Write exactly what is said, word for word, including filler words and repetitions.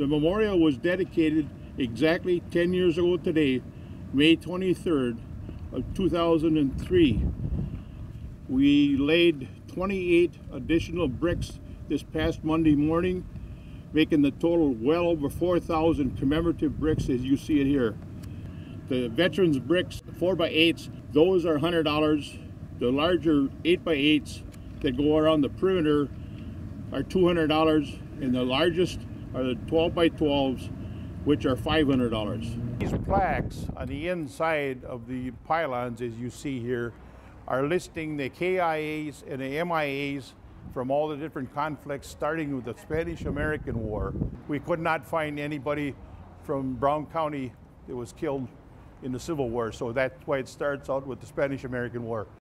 The memorial was dedicated exactly ten years ago today, May twenty-third of two thousand three. We laid twenty-eight additional bricks this past Monday morning, making the total well over four thousand commemorative bricks as you see it here. The veterans bricks, four by eights, those are one hundred dollars. The larger eight by eights that go around the perimeter are two hundred dollars, and the largest are the twelve by twelves, which are five hundred dollars. These plaques on the inside of the pylons, as you see here, are listing the K I As and the M I As from all the different conflicts, starting with the Spanish-American War. We could not find anybody from Brown County that was killed in the Civil War, so that's why it starts out with the Spanish-American War.